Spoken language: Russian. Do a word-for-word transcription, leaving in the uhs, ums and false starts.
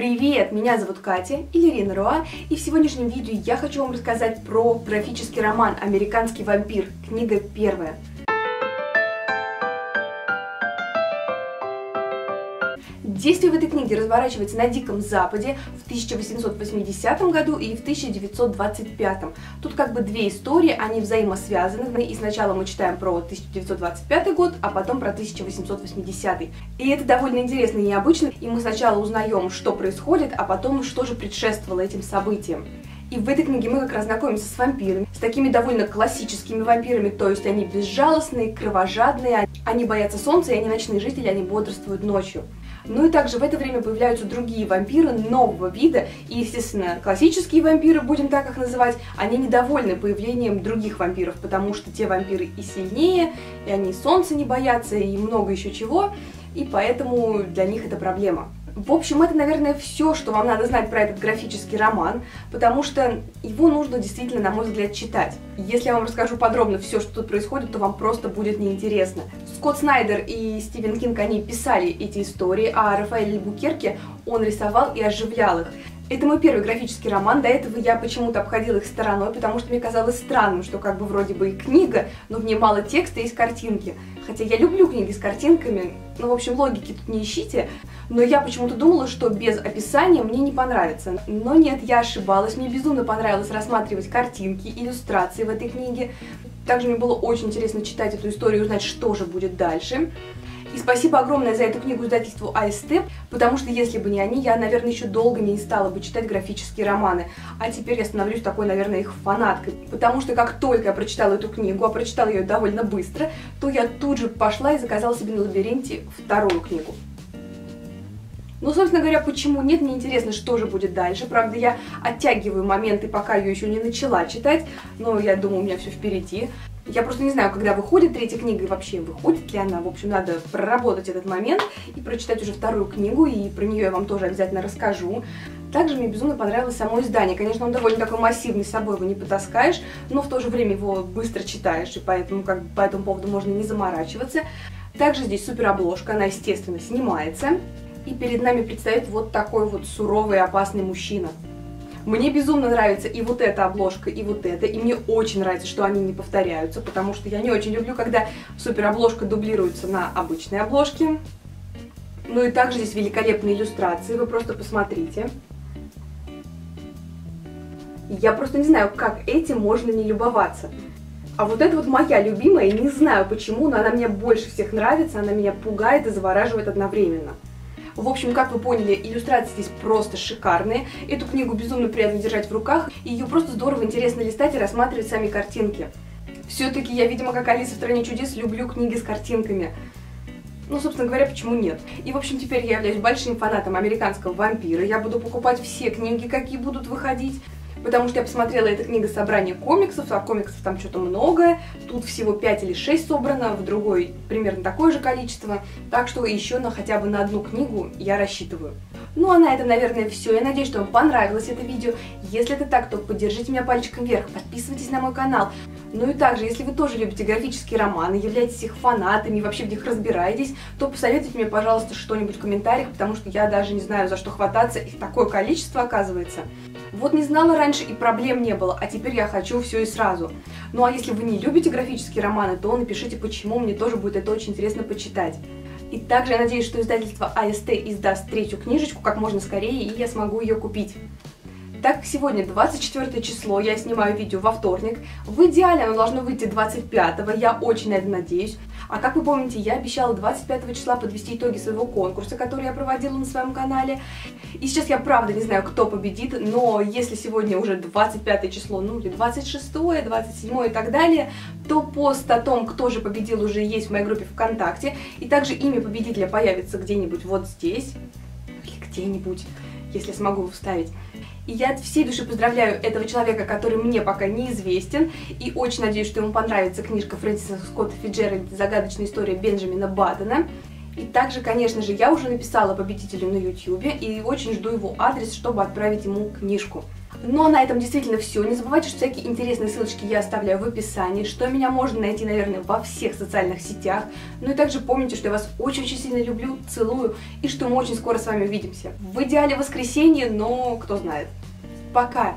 Привет! Меня зовут Катя или Катя Руа, и в сегодняшнем видео я хочу вам рассказать про графический роман «Американский вампир», книга первая. Действие в этой книге разворачивается на Диком Западе в тысяча восемьсот восьмидесятом году и в тысяча девятьсот двадцать пятом. Тут как бы две истории, они взаимосвязаны, и сначала мы читаем про тысяча девятьсот двадцать пятый год, а потом про тысяча восемьсот восьмидесятый. И это довольно интересно и необычно, и мы сначала узнаем, что происходит, а потом, что же предшествовало этим событиям. И в этой книге мы как раз знакомимся с вампирами, с такими довольно классическими вампирами, то есть они безжалостные, кровожадные, они боятся солнца, и они ночные жители, они бодрствуют ночью. Ну и также в это время появляются другие вампиры нового вида, и, естественно, классические вампиры, будем так их называть, они недовольны появлением других вампиров, потому что те вампиры и сильнее, и они солнца не боятся, и много еще чего, и поэтому для них это проблема. В общем, это, наверное, все, что вам надо знать про этот графический роман, потому что его нужно действительно, на мой взгляд, читать. Если я вам расскажу подробно все, что тут происходит, то вам просто будет неинтересно. Скотт Снайдер и Стивен Кинг, они писали эти истории, а Рафаэль Альбукерке, он рисовал и оживлял их. Это мой первый графический роман, до этого я почему-то обходила их стороной, потому что мне казалось странным, что как бы вроде бы и книга, но в ней мало текста и есть картинки. Хотя я люблю книги с картинками, ну, в общем, логики тут не ищите, но я почему-то думала, что без описания мне не понравится. Но нет, я ошибалась, мне безумно понравилось рассматривать картинки, иллюстрации в этой книге. Также мне было очень интересно читать эту историю и узнать, что же будет дальше. И спасибо огромное за эту книгу издательству А Эс Тэ, потому что если бы не они, я, наверное, еще долго не стала бы читать графические романы. А теперь я становлюсь такой, наверное, их фанаткой. Потому что как только я прочитала эту книгу, а прочитала ее довольно быстро, то я тут же пошла и заказала себе на Лабиринте вторую книгу. Ну, собственно говоря, почему нет, мне интересно, что же будет дальше. Правда, я оттягиваю моменты, пока ее еще не начала читать, но я думаю, у меня все впереди. Я просто не знаю, когда выходит третья книга и вообще выходит ли она. В общем, надо проработать этот момент и прочитать уже вторую книгу, и про нее я вам тоже обязательно расскажу. Также мне безумно понравилось само издание. Конечно, он довольно такой массивный, с собой его не потаскаешь, но в то же время его быстро читаешь, и поэтому как бы по этому поводу можно не заморачиваться. Также здесь супер обложка, она, естественно, снимается. И перед нами предстает вот такой вот суровый и опасный мужчина. Мне безумно нравится и вот эта обложка, и вот эта, и мне очень нравится, что они не повторяются, потому что я не очень люблю, когда суперобложка дублируется на обычной обложке. Ну и также здесь великолепные иллюстрации, вы просто посмотрите. Я просто не знаю, как этим можно не любоваться. А вот это вот моя любимая, и не знаю почему, но она мне больше всех нравится, она меня пугает и завораживает одновременно. В общем, как вы поняли, иллюстрации здесь просто шикарные. Эту книгу безумно приятно держать в руках, и ее просто здорово интересно листать и рассматривать сами картинки. Все-таки я, видимо, как Алиса в стране чудес, люблю книги с картинками. Ну, собственно говоря, почему нет? И, в общем, теперь я являюсь большим фанатом «Американского вампира». Я буду покупать все книги, какие будут выходить, потому что я посмотрела, эта книга собрание комиксов, а комиксов там что-то много, тут всего пять или шесть собрано, в другой примерно такое же количество, так что еще на хотя бы на одну книгу я рассчитываю. Ну а на этом, наверное, все. Я надеюсь, что вам понравилось это видео. Если это так, то поддержите меня пальчиком вверх, подписывайтесь на мой канал. Ну и также, если вы тоже любите графические романы, являетесь их фанатами и вообще в них разбираетесь, то посоветуйте мне, пожалуйста, что-нибудь в комментариях, потому что я даже не знаю, за что хвататься, их такое количество оказывается. Вот не знала раньше и проблем не было, а теперь я хочу все и сразу. Ну а если вы не любите графические романы, то напишите почему, мне тоже будет это очень интересно почитать. И также я надеюсь, что издательство А Эс Тэ издаст третью книжечку как можно скорее, и я смогу ее купить. Так как сегодня двадцать четвёртое число, я снимаю видео во вторник, в идеале оно должно выйти двадцать пятого, я очень на это надеюсь. А как вы помните, я обещала двадцать пятого числа подвести итоги своего конкурса, который я проводила на своем канале. И сейчас я правда не знаю, кто победит, но если сегодня уже двадцать пятое число, ну или двадцать шестое, двадцать седьмое и так далее, то пост о том, кто же победил, уже есть в моей группе ВКонтакте, и также имя победителя появится где-нибудь вот здесь, или где-нибудь, если смогу вставить. И я от всей души поздравляю этого человека, который мне пока неизвестен, и очень надеюсь, что ему понравится книжка Фрэнсиса Скотта Фицджеральд «Загадочная история Бенджамина Баддена». И также, конечно же, я уже написала победителю на Ютьюбе, и очень жду его адрес, чтобы отправить ему книжку. Но на этом действительно все. Не забывайте, что всякие интересные ссылочки я оставляю в описании, что меня можно найти, наверное, во всех социальных сетях. Ну и также помните, что я вас очень-очень сильно люблю, целую, и что мы очень скоро с вами увидимся. В идеале воскресенье, но кто знает. Пока!